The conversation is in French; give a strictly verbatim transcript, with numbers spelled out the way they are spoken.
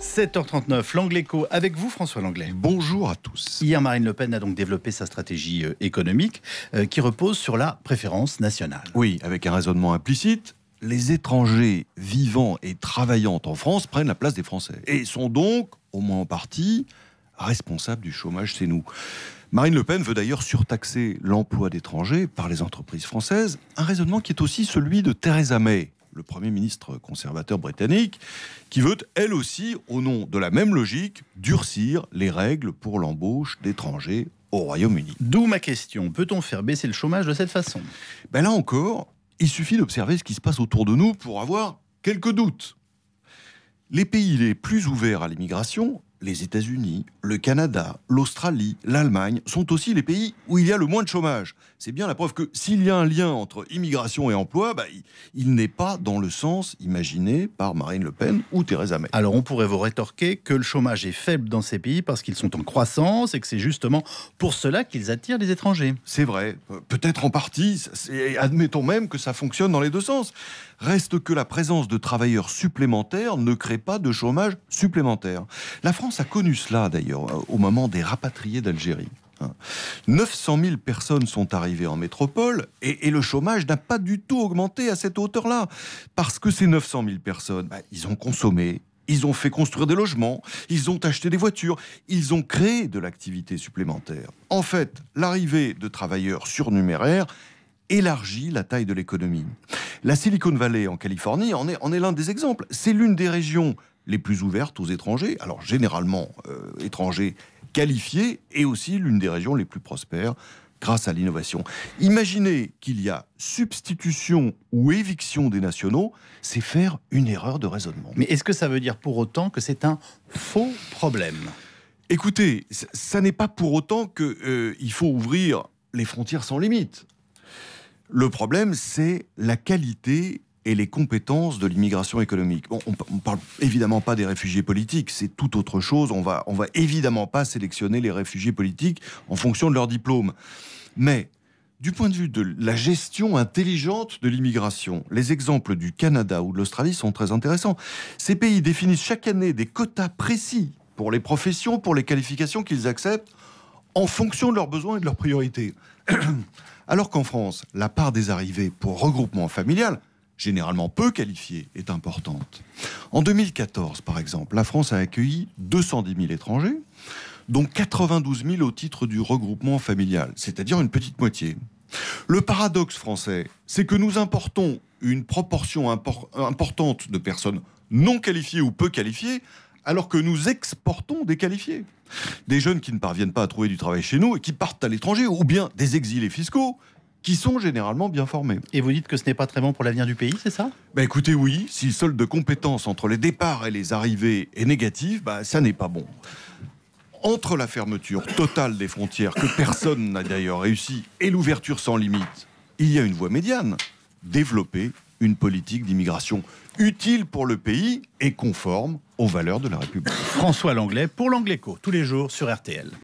sept heures trente-neuf, Lenglet-Co avec vous, François Lenglet. Bonjour à tous. Hier, Marine Le Pen a donc développé sa stratégie économique euh, qui repose sur la préférence nationale. Oui, avec un raisonnement implicite. Les étrangers vivant et travaillant en France prennent la place des Français et sont donc, au moins en partie, responsables du chômage chez nous. Marine Le Pen veut d'ailleurs surtaxer l'emploi d'étrangers par les entreprises françaises, un raisonnement qui est aussi celui de Theresa May, le Premier ministre conservateur britannique, qui veut, elle aussi, au nom de la même logique, durcir les règles pour l'embauche d'étrangers au Royaume-Uni. D'où ma question, peut-on faire baisser le chômage de cette façon ? Ben là encore, il suffit d'observer ce qui se passe autour de nous pour avoir quelques doutes. Les pays les plus ouverts à l'immigration, les États-Unis, le Canada, l'Australie, l'Allemagne, sont aussi les pays où il y a le moins de chômage. C'est bien la preuve que s'il y a un lien entre immigration et emploi, bah, il, il n'est pas dans le sens imaginé par Marine Le Pen ou Theresa May. Alors on pourrait vous rétorquer que le chômage est faible dans ces pays parce qu'ils sont en croissance et que c'est justement pour cela qu'ils attirent les étrangers. C'est vrai, peut-être en partie, admettons même que ça fonctionne dans les deux sens. Reste que la présence de travailleurs supplémentaires ne crée pas de chômage supplémentaire. La France France a connu cela d'ailleurs au moment des rapatriés d'Algérie. neuf cent mille personnes sont arrivées en métropole et, et le chômage n'a pas du tout augmenté à cette hauteur-là. Parce que ces neuf cent mille personnes, bah, ils ont consommé, ils ont fait construire des logements, ils ont acheté des voitures, ils ont créé de l'activité supplémentaire. En fait, l'arrivée de travailleurs surnuméraires élargit la taille de l'économie. La Silicon Valley en Californie en est, en est l'un des exemples. C'est l'une des régions les plus ouvertes aux étrangers, alors généralement euh, étrangers qualifiés, et aussi l'une des régions les plus prospères grâce à l'innovation. Imaginez qu'il y a substitution ou éviction des nationaux, c'est faire une erreur de raisonnement. Mais est-ce que ça veut dire pour autant que c'est un faux problème ? Écoutez, ça n'est pas pour autant que euh, il faut ouvrir les frontières sans limite. Le problème, c'est la qualité et les compétences de l'immigration économique. Bon, on ne parle évidemment pas des réfugiés politiques, c'est tout autre chose. On va, on va évidemment pas sélectionner les réfugiés politiques en fonction de leur diplôme. Mais, du point de vue de la gestion intelligente de l'immigration, les exemples du Canada ou de l'Australie sont très intéressants. Ces pays définissent chaque année des quotas précis pour les professions, pour les qualifications qu'ils acceptent, en fonction de leurs besoins et de leurs priorités. Alors qu'en France, la part des arrivées pour regroupement familial, généralement peu qualifiée, est importante. En deux mille quatorze, par exemple, la France a accueilli deux cent dix mille étrangers, dont quatre-vingt-douze mille au titre du regroupement familial, c'est-à-dire une petite moitié. Le paradoxe français, c'est que nous importons une proportion impor- importante de personnes non qualifiées ou peu qualifiées, alors que nous exportons des qualifiés. Des jeunes qui ne parviennent pas à trouver du travail chez nous et qui partent à l'étranger, ou bien des exilés fiscaux, qui sont généralement bien formés. Et vous dites que ce n'est pas très bon pour l'avenir du pays, c'est ça ? Bah écoutez, oui, si le solde de compétences entre les départs et les arrivées est négatif, bah ça n'est pas bon. Entre la fermeture totale des frontières, que personne n'a d'ailleurs réussi, et l'ouverture sans limite, il y a une voie médiane. Développer une politique d'immigration utile pour le pays et conforme aux valeurs de la République. François Lenglet pour Lenglet-Co, tous les jours sur R T L.